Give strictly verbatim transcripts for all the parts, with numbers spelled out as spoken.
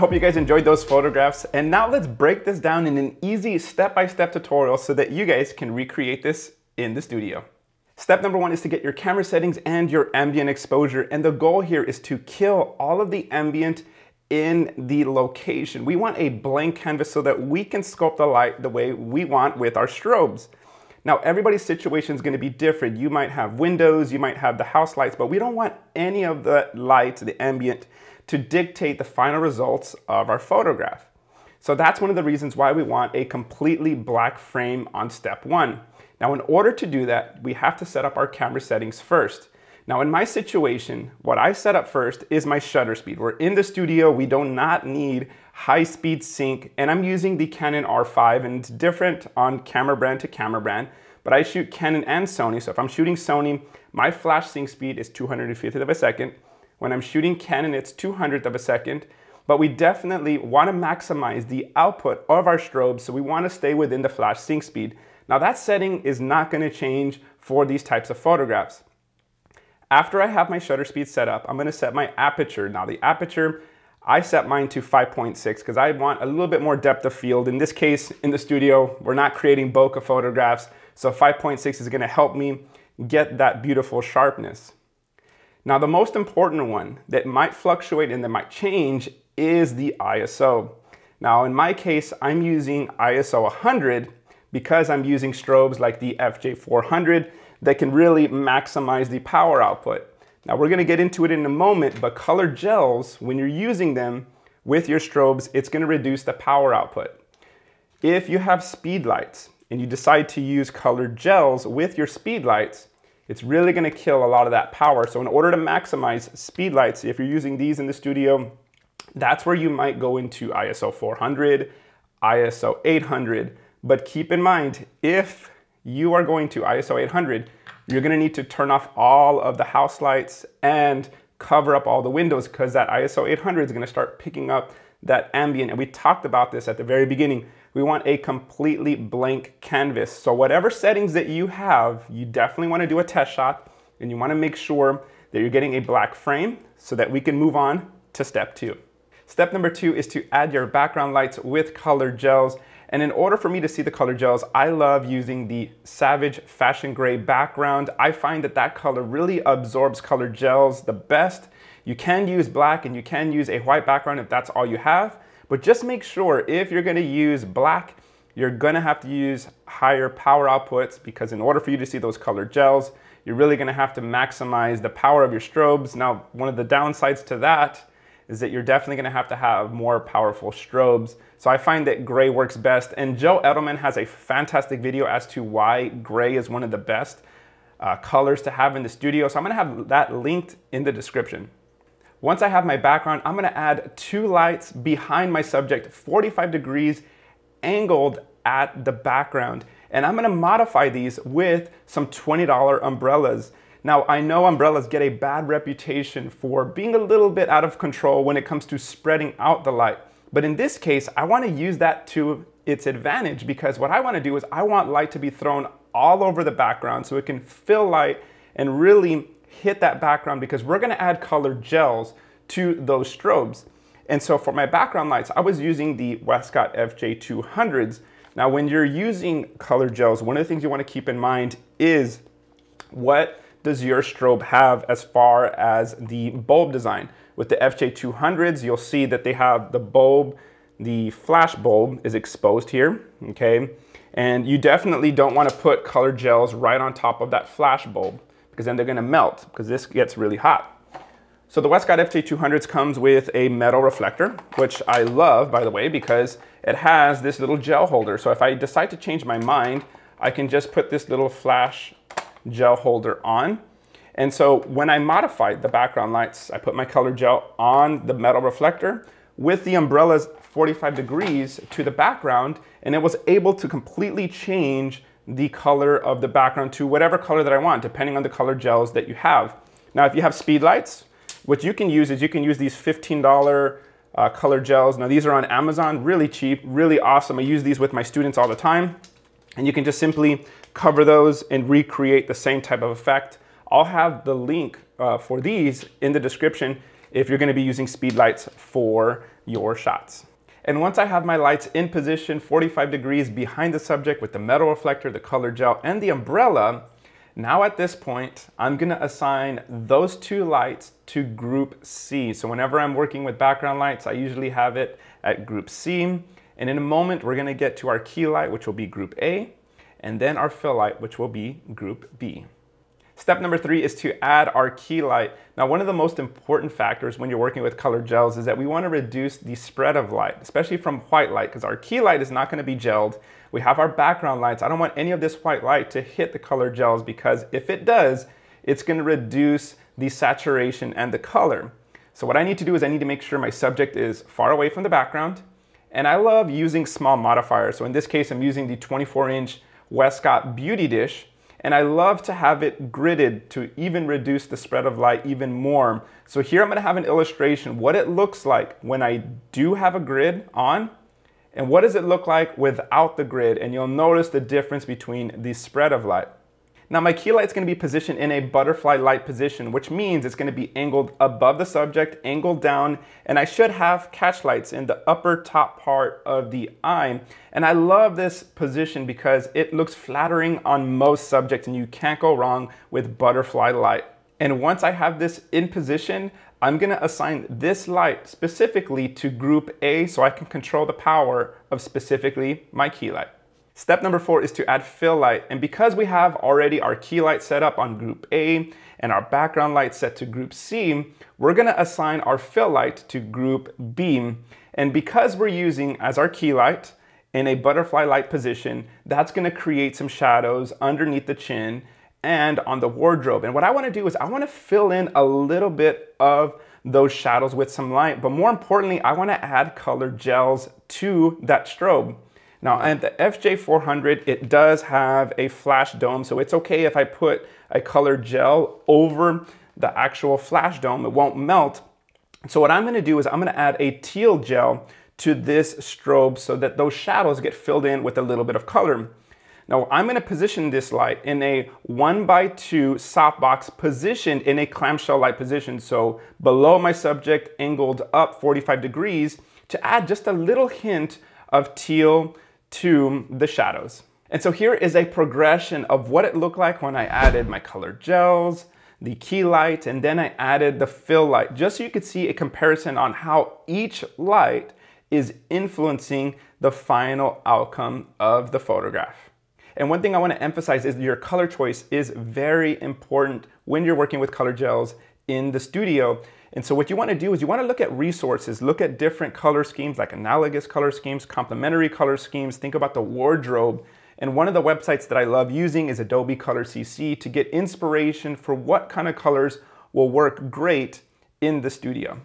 hope you guys enjoyed those photographs. And now let's break this down in an easy step-by-step tutorial so that you guys can recreate this in the studio. Step number one is to get your camera settings and your ambient exposure. And the goal here is to kill all of the ambient in the location. We want a blank canvas so that we can sculpt the light the way we want with our strobes. Now, everybody's situation is going to be different. You might have windows, you might have the house lights, but we don't want any of the lights, the ambient, to dictate the final results of our photograph. So that's one of the reasons why we want a completely black frame on step one. Now, in order to do that, we have to set up our camera settings first. Now, in my situation, what I set up first is my shutter speed. We're in the studio, we do not need high speed sync, and I'm using the Canon R five, and it's different on camera brand to camera brand, but I shoot Canon and Sony. So if I'm shooting Sony, my flash sync speed is two hundred fiftieth of a second. When I'm shooting Canon, it's two hundredth of a second, but we definitely want to maximize the output of our strobes, so we want to stay within the flash sync speed. Now that setting is not going to change for these types of photographs. After I have my shutter speed set up, I'm going to set my aperture. Now the aperture, I set mine to five point six because I want a little bit more depth of field. In this case, in the studio, we're not creating bokeh photographs, so five point six is going to help me get that beautiful sharpness. Now the most important one that might fluctuate and that might change is the I S O. Now in my case, I'm using I S O one hundred. Because I'm using strobes like the F J four hundred that can really maximize the power output. Now we're gonna get into it in a moment, but color gels, when you're using them with your strobes, it's gonna reduce the power output. If you have speed lights and you decide to use color gels with your speed lights, it's really gonna kill a lot of that power. So in order to maximize speed lights, if you're using these in the studio, that's where you might go into I S O four hundred, I S O eight hundred, but keep in mind, if you are going to I S O eight hundred, you're gonna need to turn off all of the house lights and cover up all the windows, because that I S O eight hundred is gonna start picking up that ambient. And we talked about this at the very beginning. We want a completely blank canvas. So whatever settings that you have, you definitely wanna do a test shot, and you wanna make sure that you're getting a black frame so that we can move on to step two. Step number two is to add your background lights with color gels. And in order for me to see the color gels, I love using the Savage Fashion Gray background. I find that that color really absorbs color gels the best. You can use black and you can use a white background if that's all you have, but just make sure if you're gonna use black, you're gonna have to use higher power outputs, because in order for you to see those color gels, you're really gonna have to maximize the power of your strobes. Now, one of the downsides to that is that you're definitely gonna have to have more powerful strobes. So I find that gray works best, and Joe Edelman has a fantastic video as to why gray is one of the best uh, colors to have in the studio. So I'm gonna have that linked in the description. Once I have my background, I'm gonna add two lights behind my subject, forty-five degrees angled at the background. And I'm gonna modify these with some twenty dollar umbrellas. Now, I know umbrellas get a bad reputation for being a little bit out of control when it comes to spreading out the light. But in this case, I want to use that to its advantage, because what I want to do is I want light to be thrown all over the background so it can fill light and really hit that background, because we're going to add color gels to those strobes. And so for my background lights, I was using the Westcott F J two hundreds. Now, when you're using color gels, one of the things you want to keep in mind is what does your strobe have as far as the bulb design. With the F J two hundreds, you'll see that they have the bulb, the flash bulb is exposed here, okay? And you definitely don't want to put color gels right on top of that flash bulb, because then they're going to melt, because this gets really hot. So the Westcott F J two hundreds comes with a metal reflector, which I love, by the way, because it has this little gel holder. So if I decide to change my mind, I can just put this little flash gel holder on. And so when I modified the background lights, I put my color gel on the metal reflector with the umbrellas forty-five degrees to the background, and it was able to completely change the color of the background to whatever color that I want, depending on the color gels that you have. Now, if you have speed lights, what you can use is you can use these fifteen dollar uh, color gels. Now, these are on Amazon, really cheap, really awesome. I use these with my students all the time, and you can just simply cover those and recreate the same type of effect. I'll have the link uh, for these in the description if you're going to be using speed lights for your shots. And once I have my lights in position forty-five degrees behind the subject with the metal reflector, the color gel, and the umbrella, now at this point, I'm gonna assign those two lights to group C. So whenever I'm working with background lights, I usually have it at group C. And in a moment, we're gonna get to our key light, which will be group A, and then our fill light, which will be group B. Step number three is to add our key light. Now, one of the most important factors when you're working with color gels is that we want to reduce the spread of light, especially from white light, because our key light is not going to be gelled. We have our background lights. I don't want any of this white light to hit the color gels, because if it does, it's going to reduce the saturation and the color. So what I need to do is I need to make sure my subject is far away from the background. And I love using small modifiers. So in this case, I'm using the twenty-four inch Westcott Beauty Dish. And I love to have it gridded to even reduce the spread of light even more. So here I'm gonna have an illustration what it looks like when I do have a grid on, and what does it look like without the grid, and you'll notice the difference between the spread of light. Now my key light's gonna be positioned in a butterfly light position, which means it's gonna be angled above the subject, angled down, and I should have catch lights in the upper top part of the eye. And I love this position because it looks flattering on most subjects, and you can't go wrong with butterfly light. And once I have this in position, I'm gonna assign this light specifically to group A, so I can control the power of specifically my key light. Step number four is to add fill light. And because we have already our key light set up on group A and our background light set to group C, we're gonna assign our fill light to group B. And because we're using as our key light in a butterfly light position, that's gonna create some shadows underneath the chin and on the wardrobe. And what I wanna do is I wanna fill in a little bit of those shadows with some light, but more importantly, I wanna add color gels to that strobe. Now, at the F J four hundred, it does have a flash dome, so it's okay if I put a color gel over the actual flash dome, it won't melt. So what I'm gonna do is I'm gonna add a teal gel to this strobe so that those shadows get filled in with a little bit of color. Now, I'm gonna position this light in a one by two softbox position in a clamshell light position, so below my subject, angled up forty-five degrees, to add just a little hint of teal to the shadows. And so here is a progression of what it looked like when I added my color gels, the key light, and then I added the fill light, just so you could see a comparison on how each light is influencing the final outcome of the photograph. And one thing I want to emphasize is your color choice is very important when you're working with color gels in the studio. And so what you want to do is you want to look at resources, look at different color schemes, like analogous color schemes, complementary color schemes, think about the wardrobe. And one of the websites that I love using is Adobe Color C C to get inspiration for what kind of colors will work great in the studio.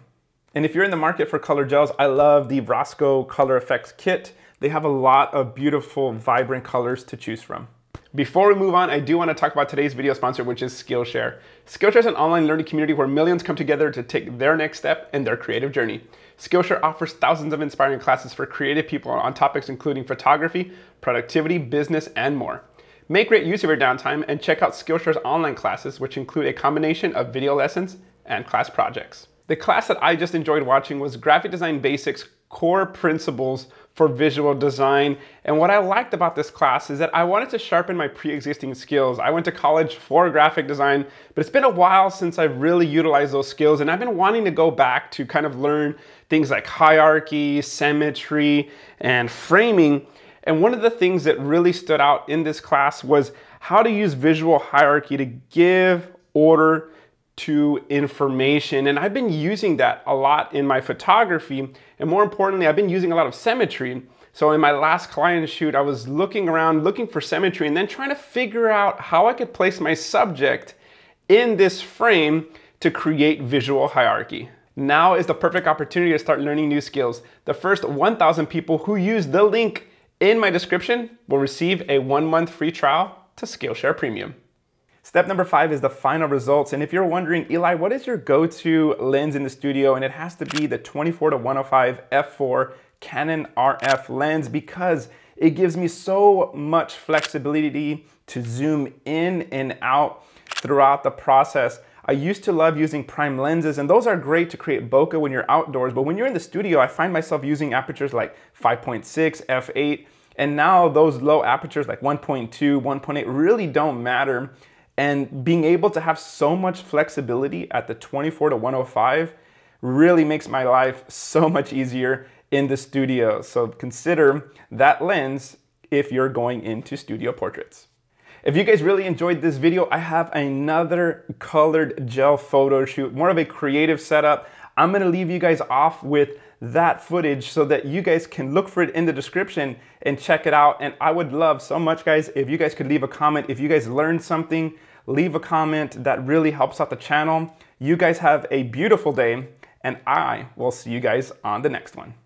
And if you're in the market for color gels, I love the Rosco Color Effects Kit. They have a lot of beautiful, vibrant colors to choose from. Before we move on, I do want to talk about today's video sponsor, which is Skillshare. Skillshare is an online learning community where millions come together to take their next step in their creative journey. Skillshare offers thousands of inspiring classes for creative people on topics including photography, productivity, business, and more. Make great use of your downtime and check out Skillshare's online classes, which include a combination of video lessons and class projects. The class that I just enjoyed watching was Graphic Design Basics: Core Principles for Visual Design. And what I liked about this class is that I wanted to sharpen my pre-existing skills. I went to college for graphic design, but it's been a while since I've really utilized those skills, and I've been wanting to go back to kind of learn things like hierarchy, symmetry, and framing. And one of the things that really stood out in this class was how to use visual hierarchy to give order to information. And I've been using that a lot in my photography. And more importantly, I've been using a lot of symmetry. So in my last client shoot, I was looking around, looking for symmetry, and then trying to figure out how I could place my subject in this frame to create visual hierarchy. Now is the perfect opportunity to start learning new skills. The first one thousand people who use the link in my description will receive a one month free trial to Skillshare Premium. Step number five is the final results. And if you're wondering, Eli, what is your go-to lens in the studio? And it has to be the twenty-four to one oh five f four Canon R F lens, because it gives me so much flexibility to zoom in and out throughout the process. I used to love using prime lenses, and those are great to create bokeh when you're outdoors, but when you're in the studio, I find myself using apertures like five point six, f eight, and now those low apertures like one point two, one point eight really don't matter. And being able to have so much flexibility at the twenty-four to one oh five really makes my life so much easier in the studio. So consider that lens if you're going into studio portraits. If you guys really enjoyed this video, I have another colored gel photo shoot, more of a creative setup. I'm gonna leave you guys off with that footage so that you guys can look for it in the description and check it out. And I would love so much, guys, if you guys could leave a comment. If you guys learned something, leave a comment. That really helps out the channel. You guys have a beautiful day, and I will see you guys on the next one.